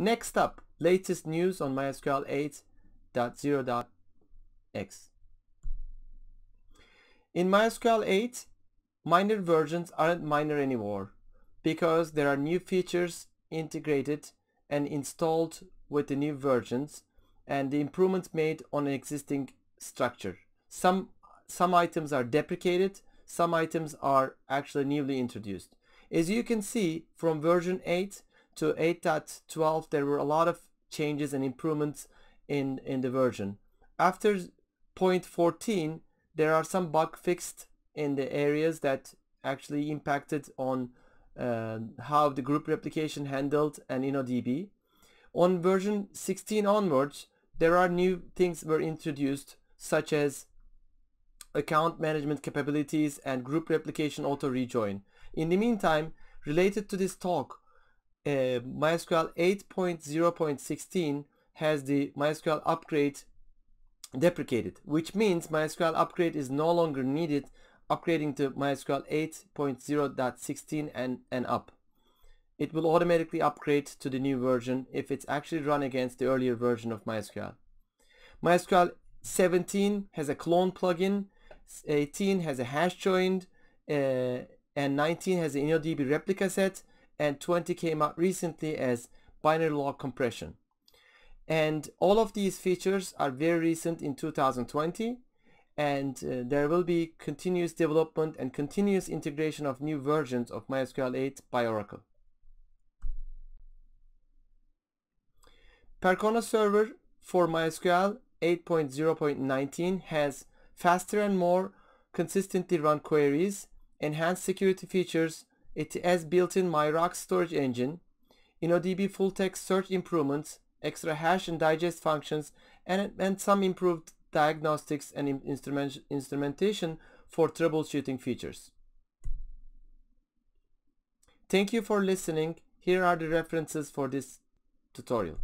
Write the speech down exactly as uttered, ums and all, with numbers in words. Next up, latest news on MySQL eight point zero.x. In MySQL eight, minor versions aren't minor anymore because there are new features integrated and installed with the new versions and the improvements made on an existing structure. Some, some items are deprecated, some items are actually newly introduced. As you can see, from version eight to eight point twelve, there were a lot of changes and improvements in, in the version. After point fourteen, there are some bug fixed in the areas that actually impacted on uh, how the group replication handled and InnoDB. On version sixteen onwards, there are new things were introduced, such as account management capabilities and group replication auto-rejoin. In the meantime, related to this talk, uh, MySQL eight point zero point sixteen has the MySQL upgrade deprecated, which means MySQL upgrade is no longer needed, upgrading to MySQL eight point zero point sixteen and, and up. It will automatically upgrade to the new version if it's actually run against the earlier version of MySQL. MySQL seventeen has a clone plugin, eighteen has a hash joined, uh, and nineteen has an InnoDB replica set, and twenty came out recently as binary log compression. And all of these features are very recent in two thousand twenty, and uh, there will be continuous development and continuous integration of new versions of MySQL eight by Oracle. Percona Server for MySQL eight point zero point nineteen has faster and more consistently run queries, enhanced security features, it has built-in MyRocks storage engine, InnoDB full-text search improvements, extra hash and digest functions, and, and some improved diagnostics and instrument, instrumentation for troubleshooting features. Thank you for listening. Here are the references for this tutorial.